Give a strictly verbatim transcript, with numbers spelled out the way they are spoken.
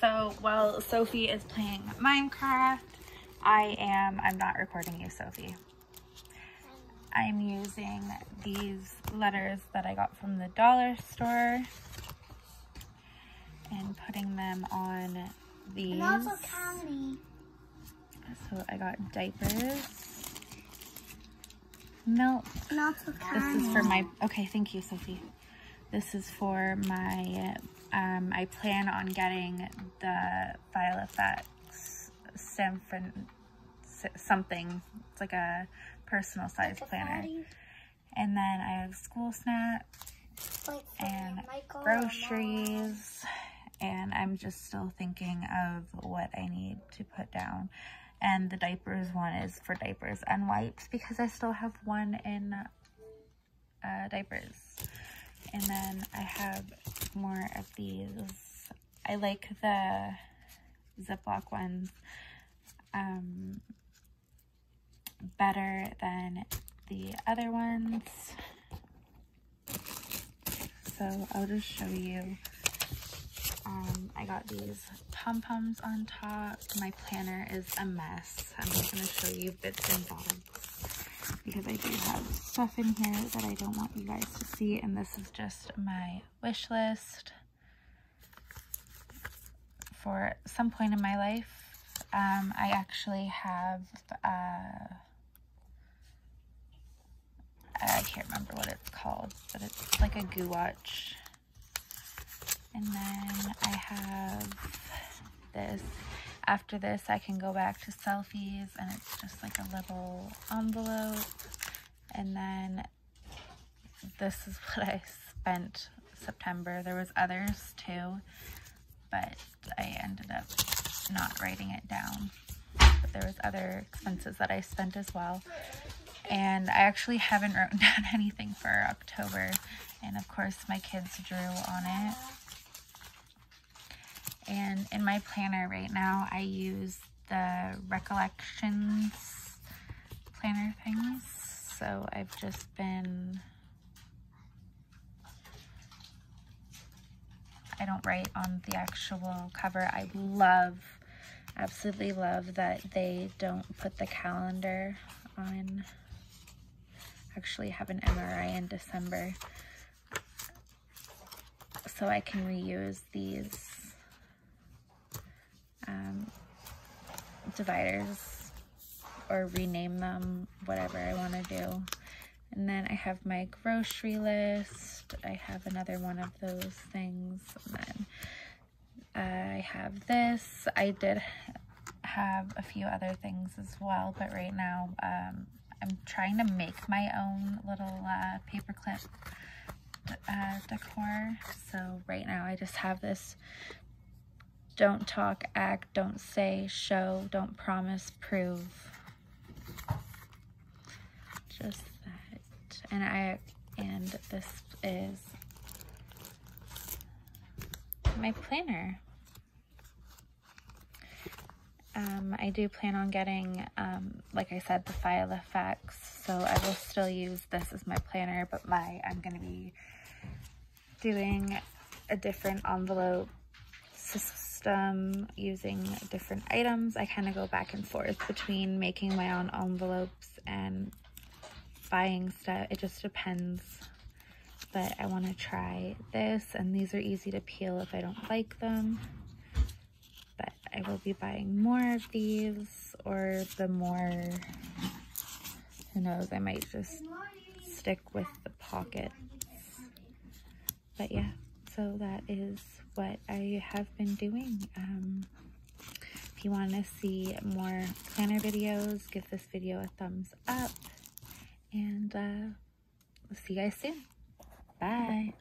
So while Sophie is playing Minecraft, I am, I'm not recording you, Sophie. I'm using these letters that I got from the dollar store and putting them on these. And also counting. So I got diapers, milk. And also counting. This is for my, okay, thank you, Sophie. This is for my, um, I plan on getting the File Effects Symphon something. It's like a personal size like planner. Party. And then I have school snacks like and Michael groceries. And, and I'm just still thinking of what I need to put down. And the diapers one is for diapers and wipes because I still have one in uh, diapers. And then I have more of these. I like the Ziploc ones um, better than the other ones. So I'll just show you. Um, I got these pom-poms on top. My planner is a mess. I'm just going to show you bits and bobs, because I do have stuff in here that I don't want you guys to see, and this is just my wish list for some point in my life. Um, I actually have, uh, I can't remember what it's called, but it's like a goo watch. And then I have this. After this, I can go back to selfies, and it's just like a little envelope. And then this is what I spent September. There was others too, but I ended up not writing it down. But there was other expenses that I spent as well. And I actually haven't written down anything for October. And of course, my kids drew on it. And in my planner right now, I use the Recollections planner things. So I've just been, I don't write on the actual cover. I love, absolutely love that they don't put the calendar on. Actually have an M R I in December. So I can reuse these Um, dividers or rename them, whatever I want to do. And then I have my grocery list. I have another one of those things. And then I have this. I did have a few other things as well, but right now um, I'm trying to make my own little uh, paperclip uh, decor. So right now I just have this. Don't talk, act, don't say, show, don't promise, prove. Just that. And I, and this is my planner. Um, I do plan on getting, um, like I said, the File Effects, so I will still use this as my planner, but my, I'm gonna be doing a different envelope system. Um, using different items. I kind of go back and forth between making my own envelopes and buying stuff. It just depends. But I want to try this, and these are easy to peel if I don't like them. But I will be buying more of these, or the more, who knows, I might just stick with the pockets. But yeah, so that is what I have been doing. Um, if you want to see more planner videos, give this video a thumbs up, and uh, we'll see you guys soon. Bye!